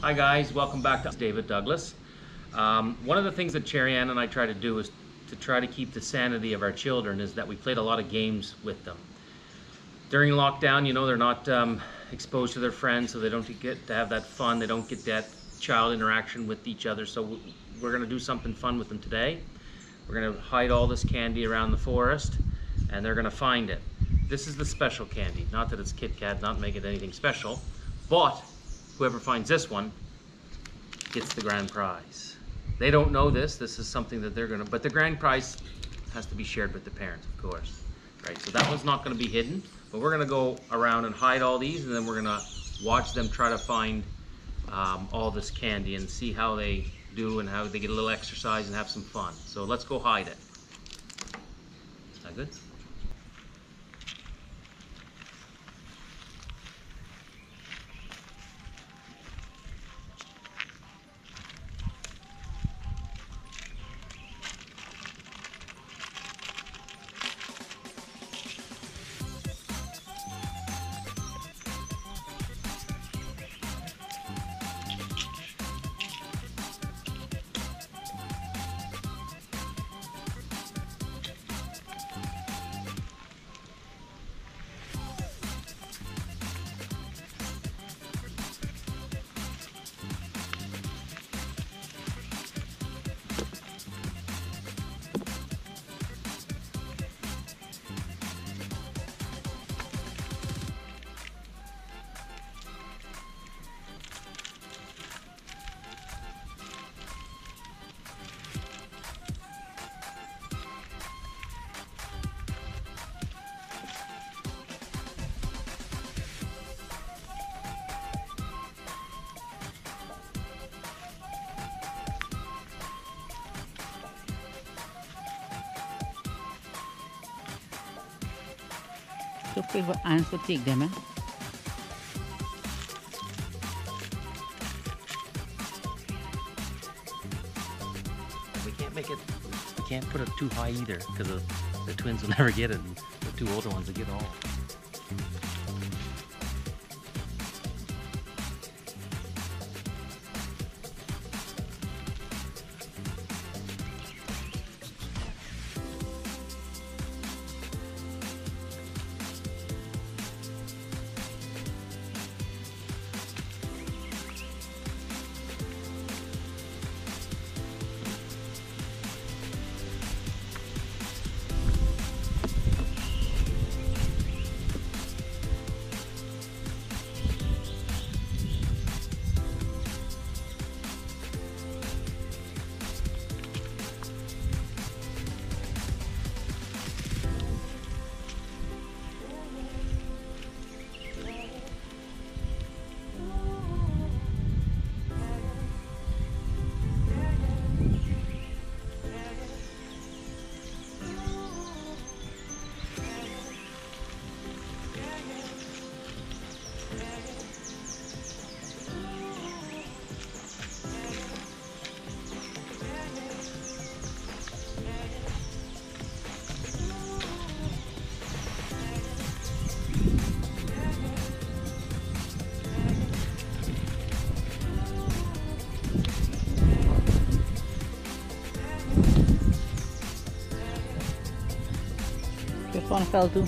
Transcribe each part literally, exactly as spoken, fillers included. Hi guys, welcome back to David Douglas. Um, one of the things that Cherry Ann and I try to do is to try to keep the sanity of our children is that we played a lot of games with them. During lockdown, you know, they're not um, exposed to their friends, so they don't get to have that fun. They don't get that child interaction with each other, so we're gonna do something fun with them today. We're gonna hide all this candy around the forest, and they're gonna find it. This is the special candy. Not that it's Kit Kat, not make it anything special, but whoever finds this one gets the grand prize. They don't know this. This is something that they're gonna, but the grand prize has to be shared with the parents, of course. Right, so that one's not gonna be hidden, but we're gonna go around and hide all these, and then we're gonna watch them try to find um, all this candy and see how they do and how they get a little exercise and have some fun. So let's go hide it. Is that good? So people answer to take them, eh? We can't make it, we can't put it too high either, because the, the twins will never get it, and the two older ones will get all. This one fell too.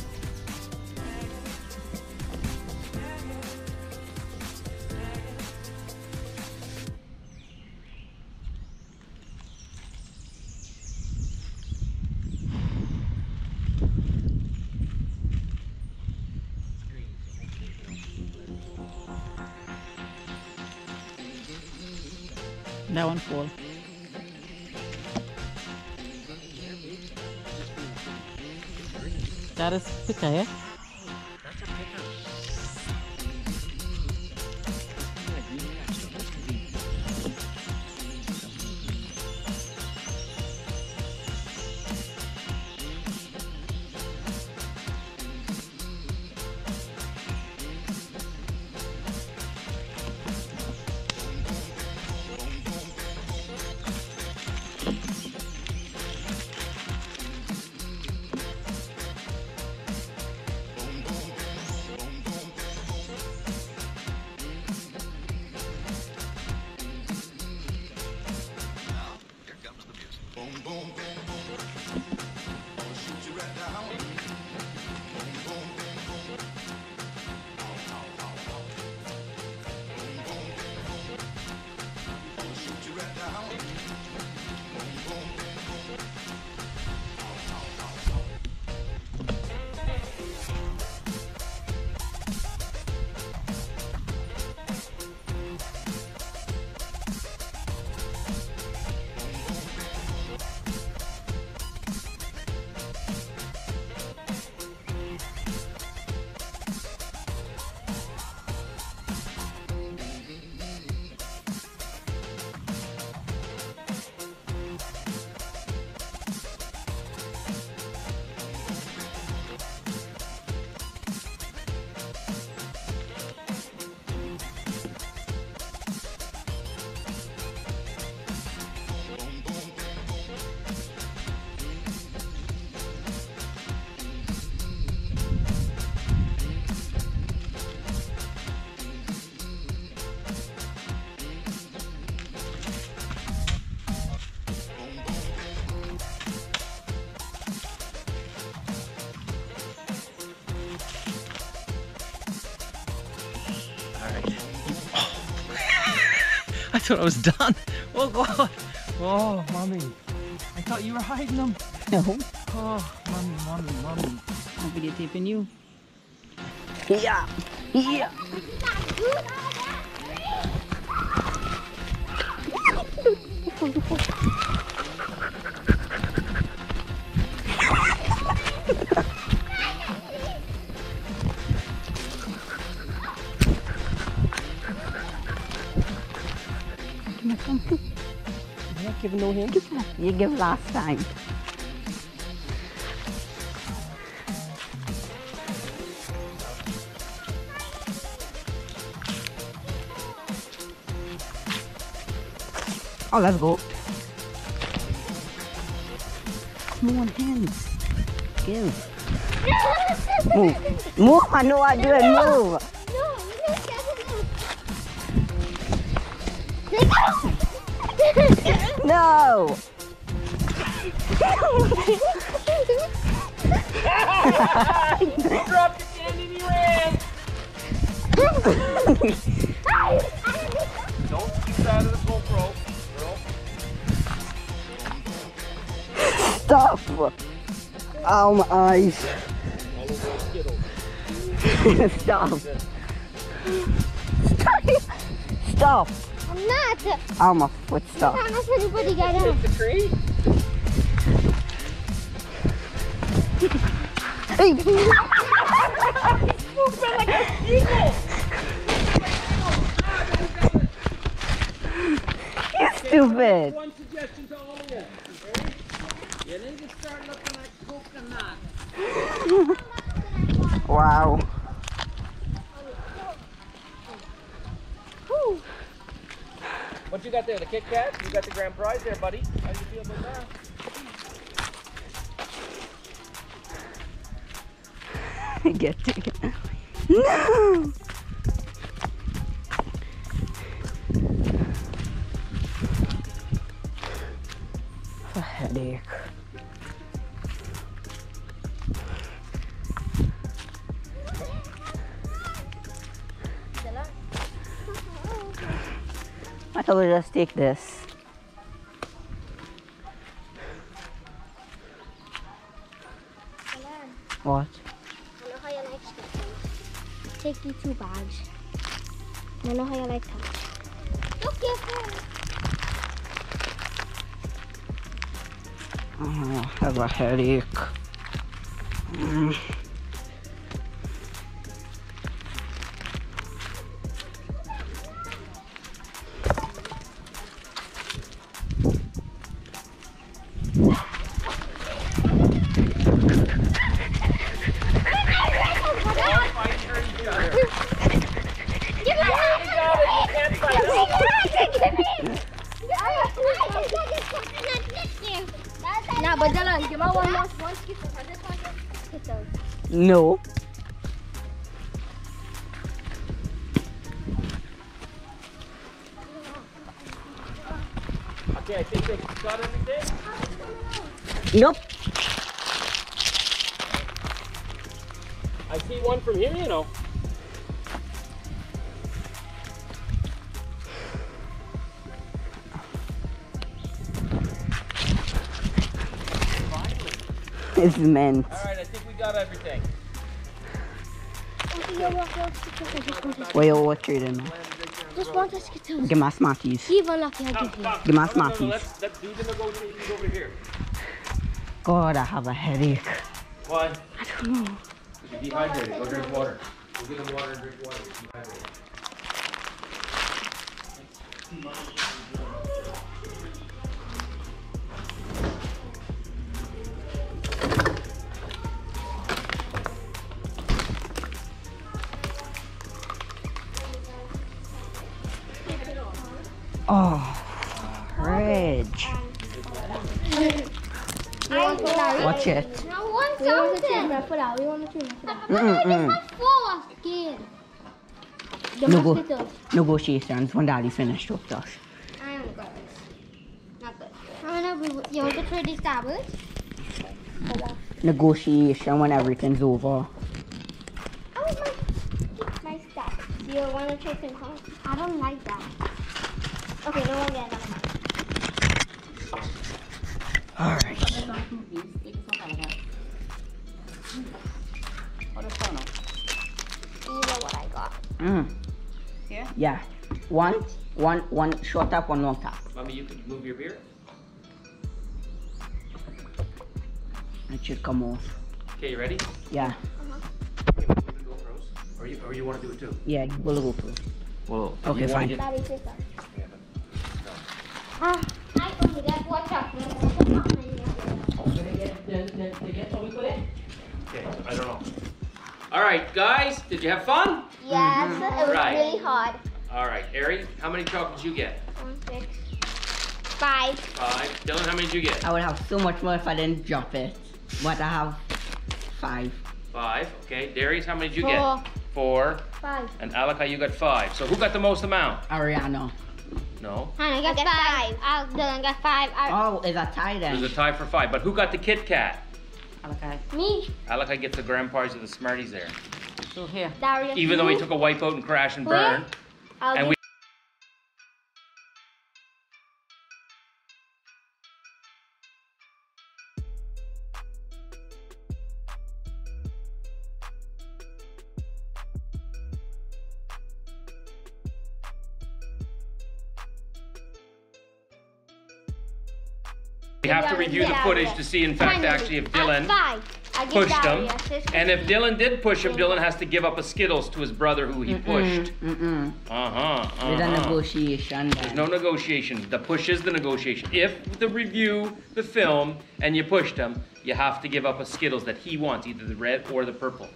That one fall. That is picker, yeah? That's a picker. Oh. I thought I was done. Oh God. Oh, Mummy. I thought you were hiding them. No. Oh, Mummy, Mummy, Mummy. I'm videotaping you. Yeah. Yeah. I'm not giving no hints. You give last time. Oh, let's go. More hands. Give. Move. Move. I know I do it. Move. No. He dropped his hand and he ran. Don't keep out of the GoPro. Stop! Oh my eyes. Stop. Stop. I'm not. Oh my foot, stop. I'm not letting anybody get in. Hit the tree? Hey! You feel like a eagle! You're stupid. One suggestion to all of you. You need to start looking like coconut. Wow. What you got there? The Kit Kat? You got the grand prize there, buddy. How do you feel about that? I get to it. No! A headache. I thought we'd just take this. What? I know how you like Skittles. Take you two bags. I know how you like them. Look careful. Oh, I have a headache. Mm. No, but Dylan, give me one more one Skittles. I just want Skittles. No. Okay, I think they got everything. Nope. I see one from here, you know. Is meant. Alright, I think we got everything. Wait, oh, what you're doing? Just want us to get my Smarties. Give my Smarties. Let's do them over here. God, I have a headache. What? I don't know. You're dehydrated. Go drink water. Go get them water and drink water. You're dehydrated. Oh, Ridge. Watch it. I want something. We want to change it. Negotiations when Daddy finished with us. I am good. Not good. I wanna be, you want to try these tables? Negotiation when everything's over. I want my, my stuff. Do you want to try some corn? I don't like that. Okay, then we'll get another one. All right. You know what I got? Mm. Yeah? Yeah. One, one, one short tap, one long tap. Mommy, you could move your beer? It should come off. Okay, you ready? Yeah. Uh-huh. Okay, we'll do the GoPros. Or you, or you want to do it too? Yeah, we'll do GoPro. Well, okay, fine. Get... Daddy, take that. Yeah, no. Ah, I don't get that. Watch out. Okay, I don't know. All right, guys, did you have fun? Yes, mm-hmm. It was right. Really hard. All right, Ari, how many chocolates did you get? One, six, five. Five. Dylan, how many did you get? I would have so much more if I didn't drop it, but I have five. Five, okay. Darius, how many did you Four. get? Four. Five. And Alika, you got five. So who got the most amount? Ariana. No. I got, I got five. five. Dylan got five. I... Oh, it's a tie then. It was a tie for five, but who got the Kit Kat? Alika. Me. Alika gets the grand prize of the Smarties there. So here. Darius. Even though we took a wipeout and crash and burn. I'll and we We have to review the footage to see, in fact, actually, if Dylan pushed him. And if Dylan did push him, Dylan has to give up a Skittles to his brother who he pushed. Uh-huh, uh-huh. There's a negotiation. There's no negotiation. The push is the negotiation. If the review, the film, and you pushed him, you have to give up a Skittles that he wants, either the red or the purple.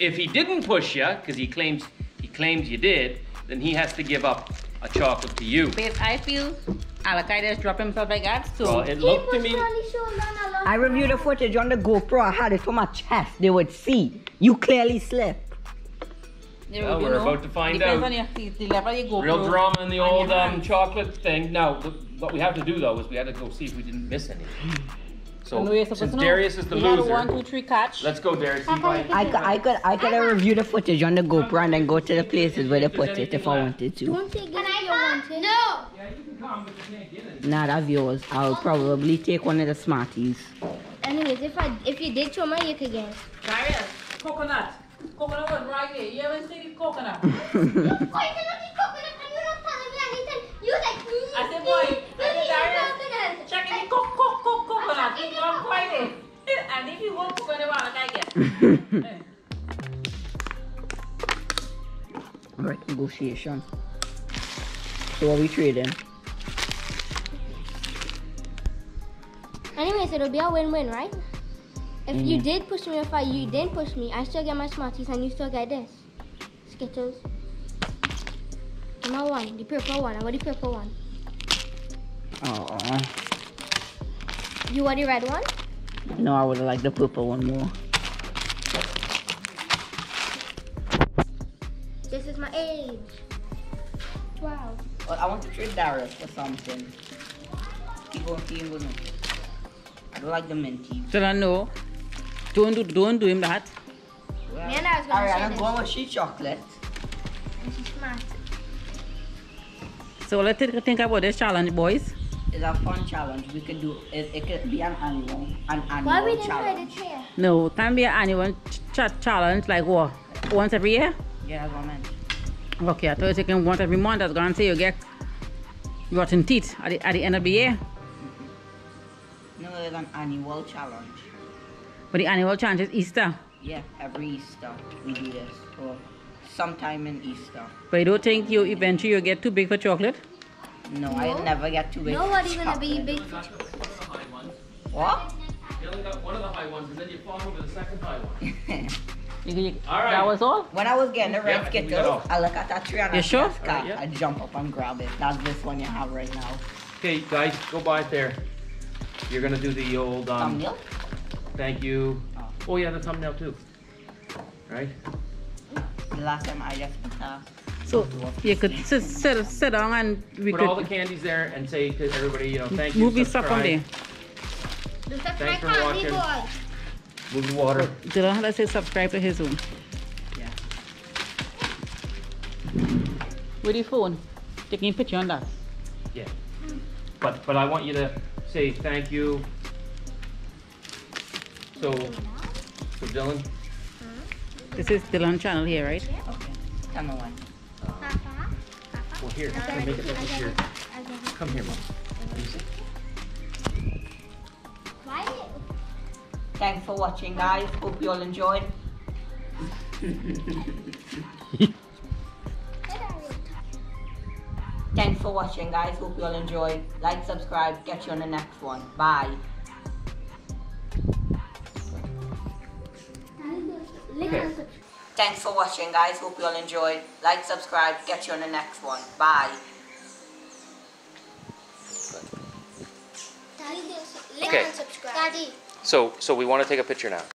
If he didn't push you, because he claims, he claims you did, then he has to give up a chocolate to you. Because I feel... Alika just dropped himself like that, so well, it looked to me. I reviewed the footage on the GoPro. I had it on my chest. They would see. You clearly slipped. Well, we're about to find out. On your, the level you go Real through. drama in the on old um, chocolate thing. Now, what we have to do though is we had to go see if we didn't miss any. So since Darius is the loser, one, two, three, catch. Let's go, Darius. I, I could, I could, I could review the footage on the GoPro and then go to the places where they put it if left? I wanted to. No. Yeah, you can come, but you can't get it. Nah, that's yours. I'll probably take one of the Smarties. Anyways, if I if you did show me, you could get it. Darius, coconut. Coconut was right here. You haven't seen the coconut. You pointed at the coconut and you don't tell me anything. You like me. I said, boy, I said, Darius, check the coconut. Coconut. You can't find it. And if you want coconut, I can get it. All right, negotiation. So what we trading? Anyways, it'll be a win-win, right? If mm. you did push me, if I you didn't push me, I still get my Smarties and you still get this. Skittles. And I won, the purple one. I want the purple one. Aww. You want the red one? No, I would like the purple one more. This is my age. Wow. Well, I want to trade Darius for something. People feel with me. I don't like the minty. So I know. Don't do, don't do him that. Well, me and I was going Ariana to going with she chocolate. And she's smart. So let's think about this challenge, boys. It's a fun challenge. We could do it. It could be an annual, an annual Why we didn't challenge. Play the chair? No, it can be an annual ch challenge like what? Once every year? Yeah, that's what I meant. Okay, I thought you can want every month. I was going to say you get rotten teeth at the, at the end of the year. No, it's an annual challenge. But the annual challenge is Easter? Yeah, every Easter we do this. Or sometime in Easter. But you don't think you eventually you get too big for chocolate? No, no. I never get too big no, for chocolate. No, what are you going to be big for chocolate? What? You only got one of the high ones and then you fall over the second high one. You, all right. That was all? When I was getting the red yeah, Skittles, I look at that tree and I, sure? right, yeah. I jump up and grab it. That's this one you have right now. Okay, guys, go buy it there. You're going to do the old... Um, thumbnail? Thank you. Oh. oh, yeah, the thumbnail too. Right? The last time I just... Uh, so, you could sit, sit, sit down and... we Put could all the candies there and say to everybody, you know, thank you, movie subscribe. Movie stuff on there. Thanks for watching. Boy. Move the water. Dylan has to subscribe to his own. Yeah. with your phone, taking a picture on that. Yeah. But but I want you to say thank you. So, so Dylan. This is Dylan channel here, right? Yeah. Okay. Channel one. Uh, Papa. Well, here. I'm gonna make it look here. Come here, Mom. Thanks for watching, guys. Hope you all enjoyed. Thanks for watching, guys. Hope you all enjoyed. Like, subscribe. Catch you on the next one. Bye. Okay. Thanks for watching, guys. Hope you all enjoyed. Like, subscribe. Catch you on the next one. Bye. Okay. Daddy. So, so we want to take a picture now.